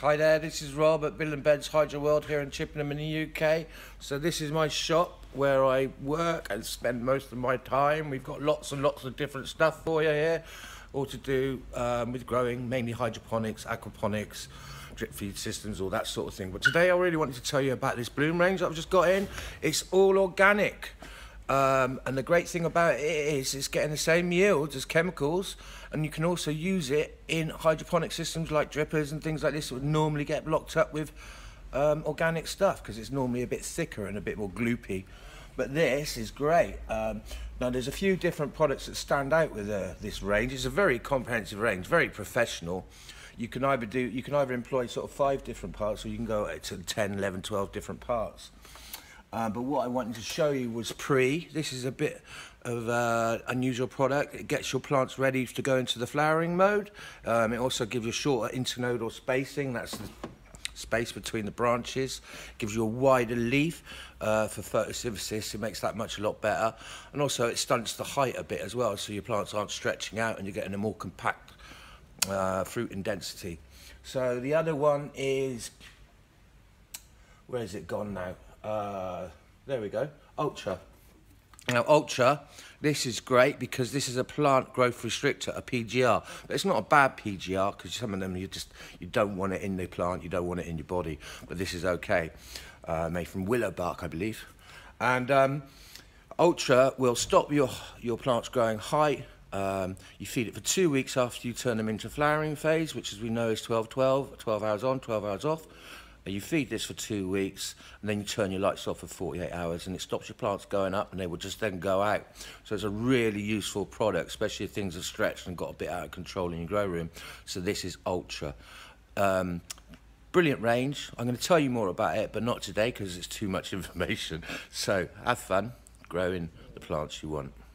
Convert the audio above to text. Hi there, this is Rob at Bill & Ben's Hydro World here in Chippenham in the UK. So this is my shop where I work and spend most of my time. We've got lots and lots of different stuff for you here, all to do with growing, mainly hydroponics, aquaponics, drip feed systems, all that sort of thing. But today I really wanted to tell you about this bloom range that I've just got in. It's all organic. And the great thing about it is it's getting the same yields as chemicals, and you can also use it in hydroponic systems like drippers and things like this that would normally get blocked up with organic stuff because it's normally a bit thicker and a bit more gloopy. But this is great. Now there's a few different products that stand out with this range. It's a very comprehensive range, very professional. You can either employ sort of 5 different parts, or you can go to 10, 11, 12 different parts. But what I wanted to show you was Pre. This is a bit of unusual product. It gets your plants ready to go into the flowering mode. It also gives you shorter internodal spacing. That's the space between the branches. It gives you a wider leaf for photosynthesis. It makes that much a lot better. And also it stunts the height a bit as well, so your plants aren't stretching out and you're getting a more compact fruit in density. So the other one is, where is it gone now? There we go, Ultra. Now Ultra, this is great because this is a plant growth restrictor, a PGR. But it's not a bad PGR because some of them you don't want it in the plant, you don't want it in your body. But this is okay, made from willow bark, I believe. And Ultra will stop your plants growing high. You feed it for 2 weeks after you turn them into flowering phase, which as we know is 12-12, 12 hours on, 12 hours off. You feed this for 2 weeks and then you turn your lights off for 48 hours and it stops your plants going up and they will just then go out. So it's a really useful product, especially if things have stretched and got a bit out of control in your grow room. So this is Ultra. Brilliant range. I'm going to tell you more about it, but not today because it's too much information. So have fun growing the plants you want.